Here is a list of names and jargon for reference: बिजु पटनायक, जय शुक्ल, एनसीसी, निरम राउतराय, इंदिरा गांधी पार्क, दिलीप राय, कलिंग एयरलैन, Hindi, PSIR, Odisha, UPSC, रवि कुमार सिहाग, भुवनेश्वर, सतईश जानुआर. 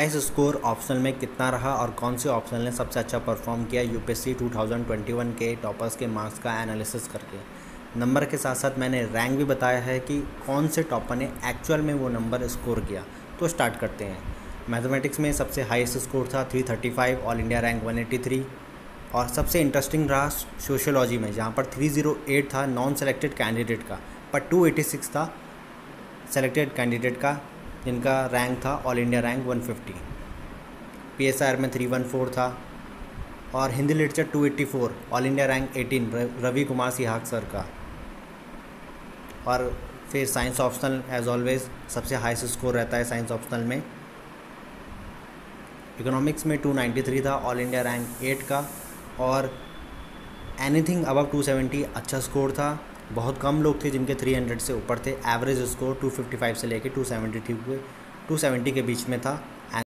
Science score optional में कितना रहा और कौन से ऑप्शनल ने सबसे अच्छा परफॉर्म किया यूपीएससी 2021 के टॉपर्स के मार्क्स का एनालिसिस करके। नंबर के साथ साथ मैंने रैंक भी बताया है कि कौन से टॉपर ने एक्चुअल में वो नंबर स्कोर किया। तो स्टार्ट करते हैं। मैथमेटिक्स में सबसे हाईएस्ट स्कोर था 335, ऑल इंडिया रैंक 183। और सबसे इंटरेस्टिंग रहा सोशियोलॉजी में, जहाँ पर 308 था नॉन सेलेक्टेड कैंडिडेट का, पर 286 था सेलेक्टेड कैंडिडेट का, जिनका रैंक था ऑल इंडिया रैंक 150। पीएसआईआर में 314 था। और Hindi literature 284, all India rank 18 रवि कुमार सिहाग sir का। और फिर साइंस ऑप्शनल एज ऑलवेज सबसे हाईएस्ट स्कोर रहता है साइंस ऑप्शनल में। इकोनॉमिक्स में 293 था, ऑल इंडिया रैंक 8 का। और एनीथिंग अबव 270 अच्छा स्कोर था। बहुत कम लोग थे जिनके 300 से ऊपर थे। एवरेज स्कोर 255 से लेके 270 के बीच में था।